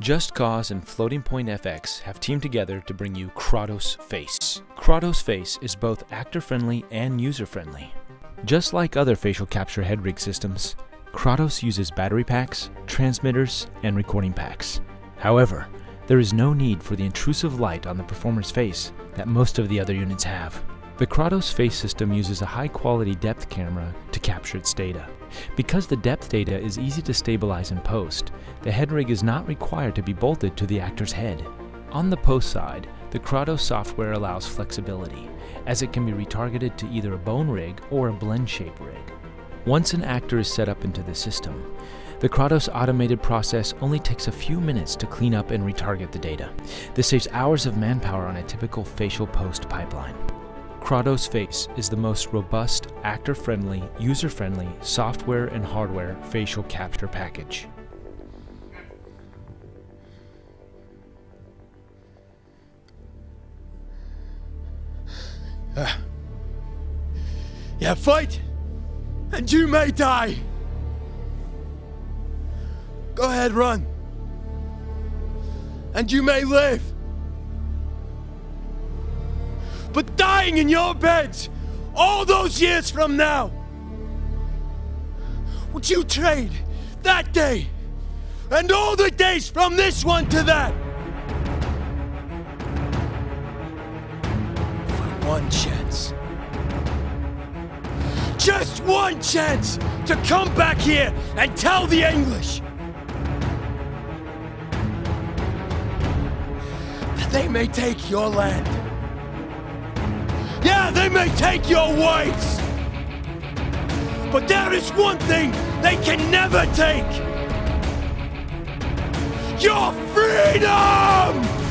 Just Cause and Floating Point FX have teamed together to bring you Kratos Face. Kratos Face is both actor-friendly and user-friendly. Just like other facial capture head rig systems, Kratos uses battery packs, transmitters, and recording packs. However, there is no need for the intrusive light on the performer's face that most of the other units have. The Kratos Face system uses a high-quality depth camera to capture its data. Because the depth data is easy to stabilize in post, the head rig is not required to be bolted to the actor's head. On the post side, the Kratos software allows flexibility, as it can be retargeted to either a bone rig or a blend shape rig. Once an actor is set up into the system, the Kratos automated process only takes a few minutes to clean up and retarget the data. This saves hours of manpower on a typical facial post pipeline. Kratos Face is the most robust, actor-friendly, user-friendly software and hardware facial capture package. Yeah, fight, and you may die. Go ahead, run, and you may live. But dying in your beds, all those years from now, would you trade that day and all the days from this one to that for one chance? Just one chance to come back here and tell the English that they may take your land. Yeah, they may take your wives, but there is one thing they can never take: your freedom!